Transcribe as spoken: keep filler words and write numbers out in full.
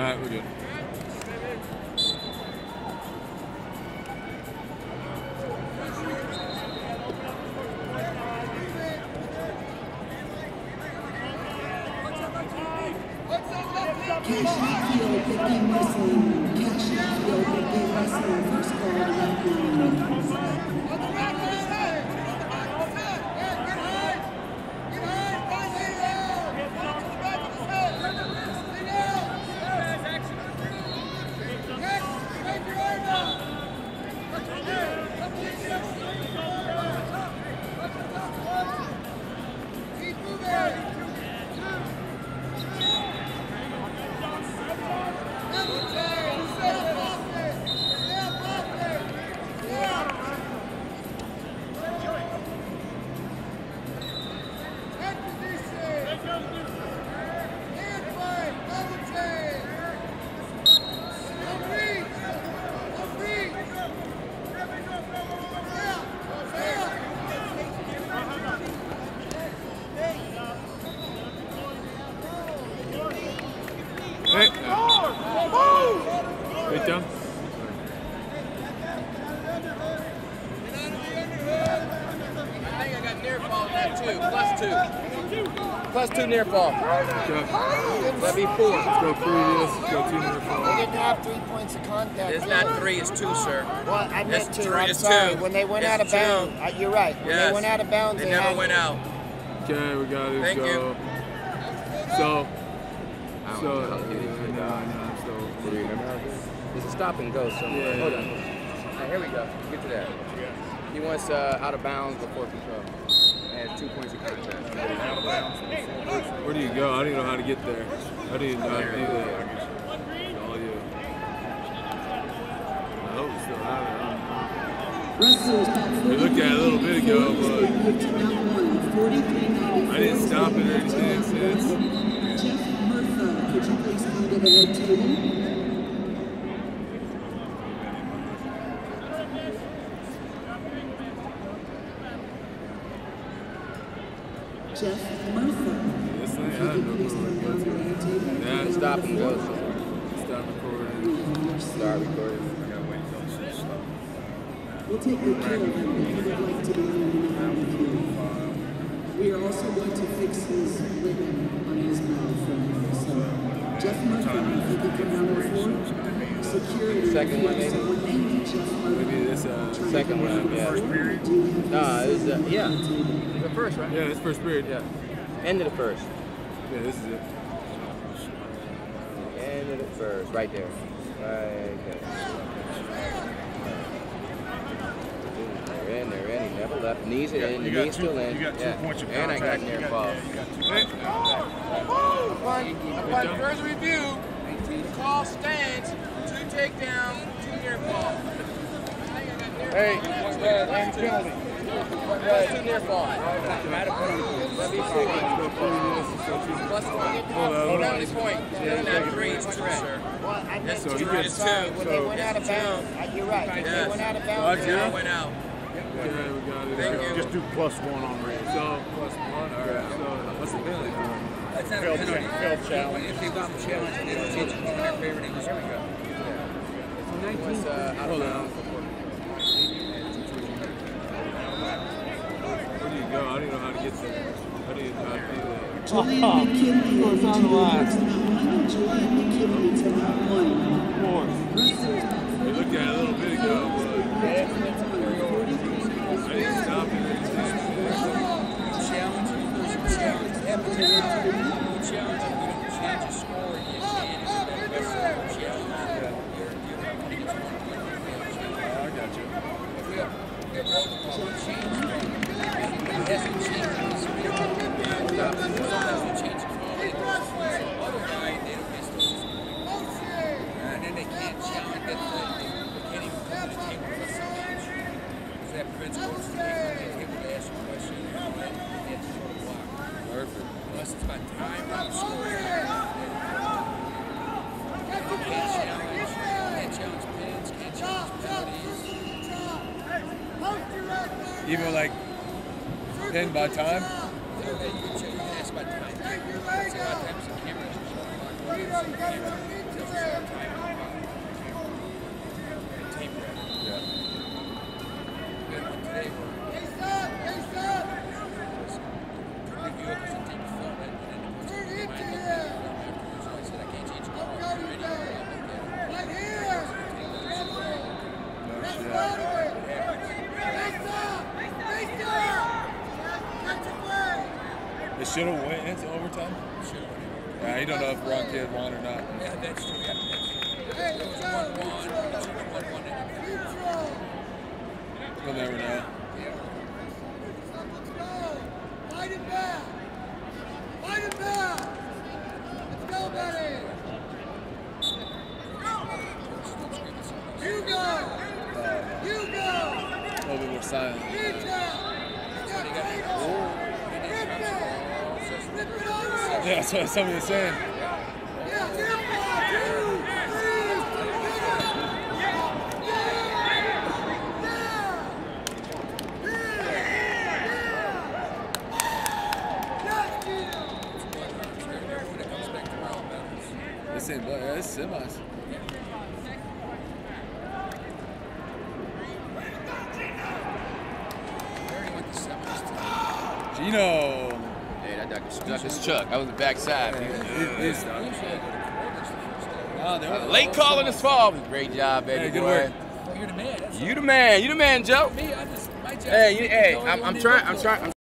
Alright, we're good. Near fall. That'd be four. Let's go three this. Let's go two near fall. They didn't have three points of contact. It's not three. It's two, sir. Well, I meant it's two. Three, I'm sorry. Two. When they went it's out of bounds, uh, you're right. When yes. they went out of bounds, they, they never went out. Okay, we got it. Thank go. you. So, so, no, uh, no, so. Do you remember? It's a stop and go somewhere. Yeah. Hold on. All right, here we go. Get to that. He wants uh, out of bounds before control. And two points of contact. Where do you go? I don't even know how to get there. I do not know how to do that. All you. I hope it's still happening. We looked at it a little bit ago, but I didn't stop it or anything since. Yeah. Jeff Murphy. Yes, I am. Yeah, stop and go. Stop recording. Start recording. I gotta wait until it's slow. We'll take good care of him if you would like to be on the We are also going to fix his ribbon on his mouth. So, Jeff Murphy, if you could come down the floor. Security. Second one, maybe? Maybe this uh, second one, yeah. First period? No, it was, uh, yeah. The first, right? Yeah, it's first period. Yeah. End of the first. Yeah, this is it. End of the first, right there. Right there. They're in, they're in. He never left. Knees are in. Knees still in. You got two yeah. points of contact. And I got near ball. Yeah, you got two points. Oh, oh. Upon further review, the call stands. Two takedown, two near ball. Hey, that's a penalty. Plus two near fall. That'd be four. Plus one. Penalty point. They're not three, it's two, sir. Well, I meant two. It's two. When they went out of bounds, you're right. When they went out of bounds, they went out. Okay, we got it. Thank you. Just do plus one on red. So, plus one. All right. So, what's the penalty point? That's not a penalty. Failed challenge. If they want to challenge, they don't teach them. They're favoring English. Here we go. It's nineteen. Hold on. No, I don't even know how to get there. How do you not do that? Julian McKinley goes on the line. Julian McKinley to round one. We looked at it a little bit ago, but I didn't stop it. Challenge, challenge. Every time you challenge, you don't change the score. You can't expect the same challenge. You're not going to get one. I got you. We're both change. It doesn't change it. It doesn't change it. And then they can't challenge it. They can't even put the table plus a match. Because that prevents coaches from being able to ask a question. They have to throw a block. Perfect. Unless it's by time or the score. They can't challenge. Can't challenge pins. Can't challenge penalties. Even like ten by time? Yeah, they, you can ask by time. It's about times the cameras. should have went into overtime? Should have went. Yeah, you don't know if the wrong kid won or not. Yeah, that's true. Yeah, that's true. It was one one. You'll never know. Fight him back! Fight him back! Let's go, buddy! You go! You go! Oh, we were silent. Yeah, that's what somebody was saying. This ain't blood, this is semis. Gino! Hey, that duck is, duck is Chuck. I was the backside. Yeah, late calling this fall. Great job, baby. Hey, good boy. Work. You're the man. You the man. You the man, Joe. Me, I just, my job hey, you, hey, I'm, I'm trying. I'm trying.